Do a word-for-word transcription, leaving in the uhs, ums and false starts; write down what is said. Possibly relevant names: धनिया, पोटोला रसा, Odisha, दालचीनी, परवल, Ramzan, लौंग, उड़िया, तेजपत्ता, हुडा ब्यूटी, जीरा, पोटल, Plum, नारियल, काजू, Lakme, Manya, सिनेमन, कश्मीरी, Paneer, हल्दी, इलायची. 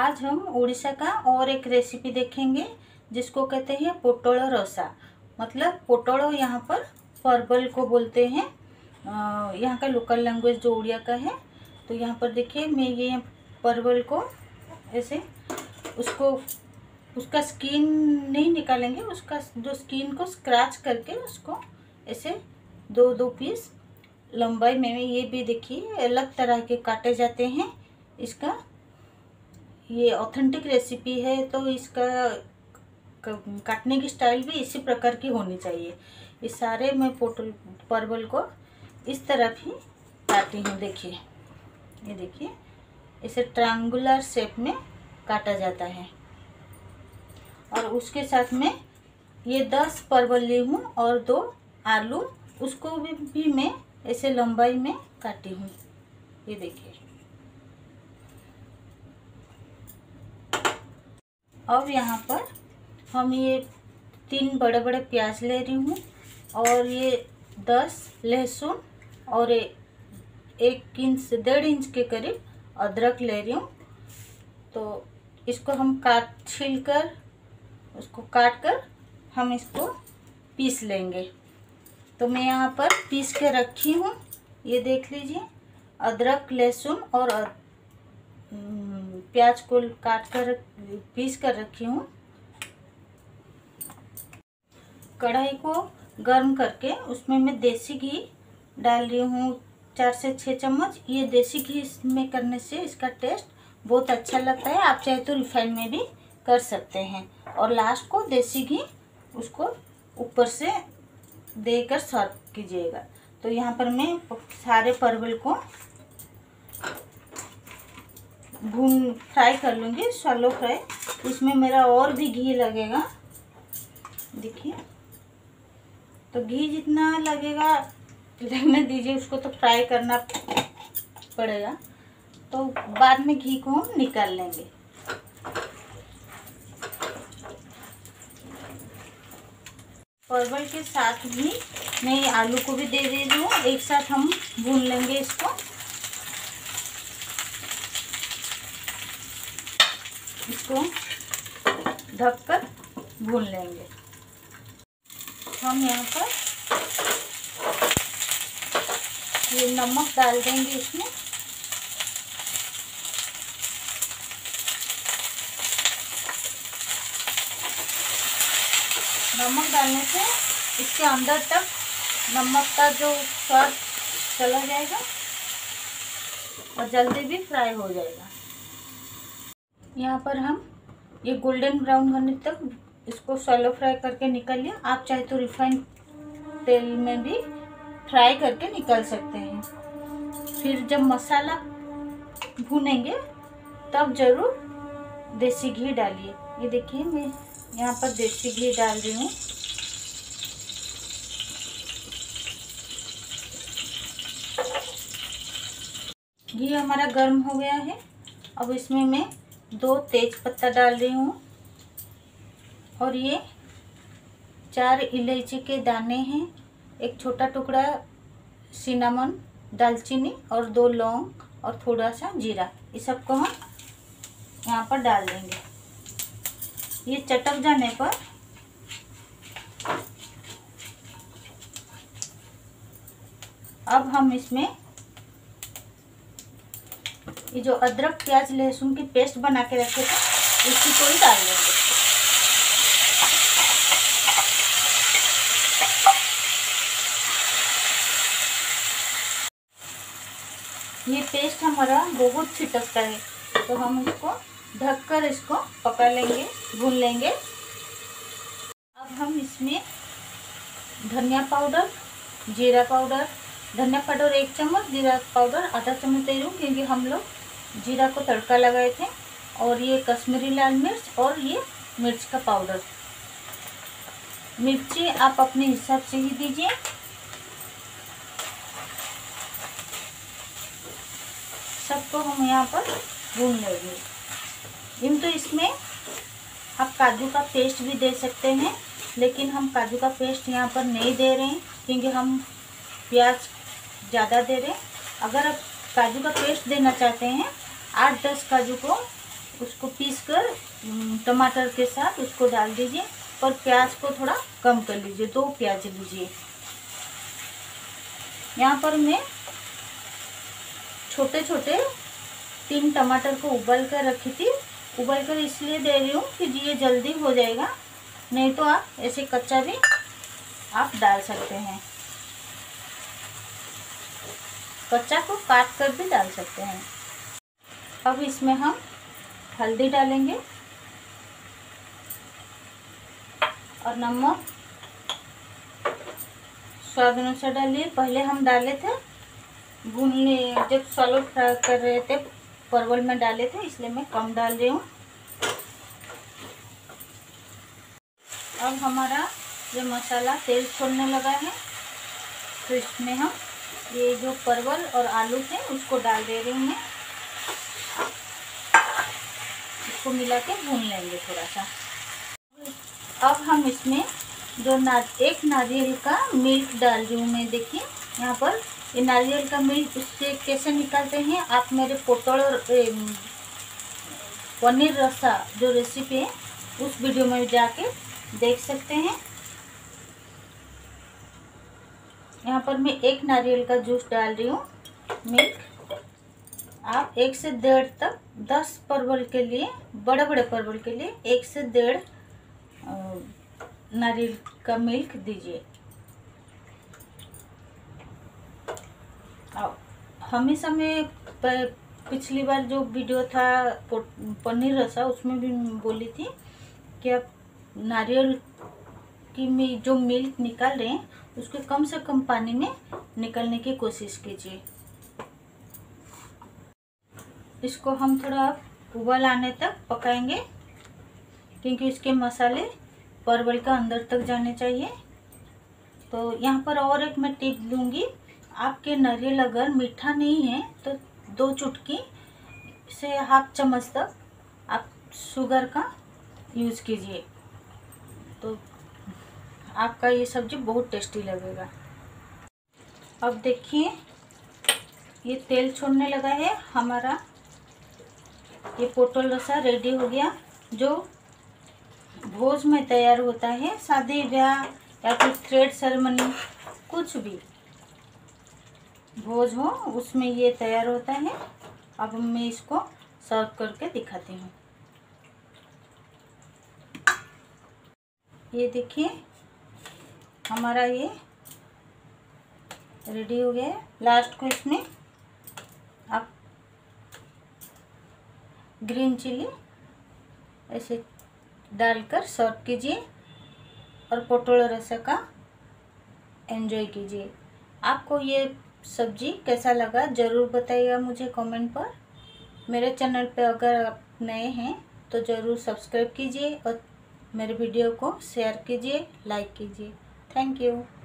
आज हम उड़ीसा का और एक रेसिपी देखेंगे जिसको कहते हैं पोटोल रसा, मतलब पोटल यहाँ पर परवल को बोलते हैं, यहाँ का लोकल लैंग्वेज जो उड़िया का है। तो यहाँ पर देखिए मैं ये परवल को ऐसे उसको उसका स्किन नहीं निकालेंगे, उसका जो स्किन को स्क्रैच करके उसको ऐसे दो दो पीस लंबाई में, ये भी देखिए अलग तरह के काटे जाते हैं। इसका ये ऑथेंटिक रेसिपी है तो इसका काटने की स्टाइल भी इसी प्रकार की होनी चाहिए। इस सारे मैं पोटल परवल को इस तरफ ही काटी हूँ, देखिए ये देखिए इसे ट्रायंगुलर शेप में काटा जाता है। और उसके साथ में ये दस परवल ली हूँ और दो आलू, उसको भी, भी मैं ऐसे लंबाई में काटी हूँ, ये देखिए। अब यहाँ पर हम ये तीन बड़े बड़े प्याज ले रही हूँ और ये दस लहसुन और एक इंच डेढ़ इंच के करीब अदरक ले रही हूँ। तो इसको हम काट छील कर उसको काट कर हम इसको पीस लेंगे। तो मैं यहाँ पर पीस के रखी हूँ, ये देख लीजिए अदरक लहसुन और प्याज को काट कर पीस कर रखी हूँ। कढ़ाई को गर्म करके उसमें मैं देसी घी डाल रही हूँ चार से छः चम्मच। ये देसी घी इसमें करने से इसका टेस्ट बहुत अच्छा लगता है, आप चाहे तो रिफाइन में भी कर सकते हैं। और लास्ट को देसी घी उसको ऊपर से देकर सर्व कीजिएगा। तो यहाँ पर मैं सारे परवल को भून फ्राई कर लूँगी, शैलो फ्राई। इसमें मेरा और भी घी लगेगा, देखिए। तो घी जितना लगेगा लगने दीजिए, उसको तो फ्राई करना पड़ेगा, तो बाद में घी को हम निकाल लेंगे। परवल के साथ भी मैं आलू को भी दे दे रही हूँ, एक साथ हम भून लेंगे इसको। इसको ढककर भून लेंगे। हम यहाँ पर ये नमक डाल देंगे इसमें, नमक डालने से इसके अंदर तक नमक का जो स्वाद चला जाएगा और जल्दी भी फ्राई हो जाएगा। यहाँ पर हम ये गोल्डन ब्राउन होने तक इसको शैलो फ्राई करके निकाल लिया। आप चाहे तो रिफाइंड तेल में भी फ्राई करके निकाल सकते हैं। फिर जब मसाला भूनेंगे तब ज़रूर देसी घी डालिए। ये देखिए मैं यहाँ पर देसी घी डाल रही हूँ। घी हमारा गर्म हो गया है। अब इसमें मैं दो तेजपत्ता डाल रही हूँ और ये चार इलायची के दाने हैं, एक छोटा टुकड़ा सिनेमन दालचीनी और दो लौंग और थोड़ा सा जीरा, ये सबको हम यहाँ पर डाल देंगे। ये चटक जाने पर अब हम इसमें ये जो अदरक प्याज लहसुन की पेस्ट बना के रखे थे उसी को ही डाल देंगे। ये पेस्ट हमारा बहुत छिटकता है तो हम इसको ढककर इसको पका लेंगे, भून लेंगे। अब हम इसमें धनिया पाउडर, जीरा पाउडर, धनिया पाउडर एक चम्मच, जीरा पाउडर आधा चम्मच दे रही हूँ क्योंकि हम लोग जीरा को तड़का लगाए थे। और ये कश्मीरी लाल मिर्च और ये मिर्च का पाउडर। मिर्ची आप अपने हिसाब से ही दीजिए। सबको हम यहाँ पर भून लेंगे। इन तो इसमें आप काजू का पेस्ट भी दे सकते हैं, लेकिन हम काजू का पेस्ट यहाँ पर नहीं दे रहे हैं क्योंकि हम प्याज ज़्यादा दे रहे हैं। अगर आप काजू का पेस्ट देना चाहते हैं आठ दस काजू को उसको पीस कर टमाटर के साथ उसको डाल दीजिए और प्याज को थोड़ा कम कर लीजिए, दो प्याज लीजिए। यहाँ पर मैं छोटे छोटे तीन टमाटर को उबल कर रखी थी, उबल कर इसलिए दे रही हूँ कि ये जल्दी हो जाएगा, नहीं तो आप ऐसे कच्चा भी आप डाल सकते हैं, कच्चा को काट कर भी डाल सकते हैं। अब इसमें हम हल्दी डालेंगे और नमक स्वाद अनुसार डालिए। पहले हम डाले थे भूनने, जब सॉलो फ्राई कर रहे थे परवल में डाले थे, इसलिए मैं कम डाल रही हूँ। अब हमारा ये मसाला तेल छोड़ने लगा है, तो इसमें हम ये जो परवल और आलू थे उसको डाल दे रही हूँ मैं। इसको मिला के भून लेंगे थोड़ा सा। अब हम इसमें जो नार एक नारियल का मिल्क डाल रही हूँ मैं। देखिए यहाँ पर ये नारियल का मिल्क उससे कैसे निकालते हैं, आप मेरे पोटल और पनीर रसा जो रेसिपी है उस वीडियो में जाके देख सकते हैं। यहाँ पर मैं एक नारियल का जूस डाल रही हूँ मिल्क। आप एक से डेढ़ तक दस परवल के लिए, बड़े बड़े परवल के लिए एक से डेढ़ नारियल का मिल्क दीजिए। हमेशा मैं पिछली बार जो वीडियो था पनीर रसा उसमें भी बोली थी कि आप नारियल की में जो मिल्क निकाल रहे हैं उसके कम से कम पानी में निकालने की कोशिश कीजिए। इसको हम थोड़ा उबल आने तक पकाएंगे, क्योंकि इसके मसाले परवल का अंदर तक जाने चाहिए। तो यहाँ पर और एक मैं टिप दूंगी, आपके नारियल अगर मीठा नहीं है तो दो चुटकी से हाफ चम्मच तक आप शुगर का यूज़ कीजिए, तो आपका ये सब्ज़ी बहुत टेस्टी लगेगा। अब देखिए ये तेल छोड़ने लगा है, हमारा ये पोटल रसा रेडी हो गया, जो भोज में तैयार होता है, शादी ब्याह या फिर थ्रेड सेरेमनी, कुछ भी भोज हो उसमें ये तैयार होता है। अब मैं इसको सर्व करके दिखाती हूँ। ये देखिए हमारा ये रेडी हो गया है। लास्ट को इसमें आप ग्रीन चिली ऐसे डालकर सर्व कीजिए और पोटल रसा का एंजॉय कीजिए। आपको ये सब्जी कैसा लगा ज़रूर बताइएगा मुझे कमेंट पर। मेरे चैनल पे अगर आप नए हैं तो ज़रूर सब्सक्राइब कीजिए और मेरे वीडियो को शेयर कीजिए, लाइक कीजिए। Thank you.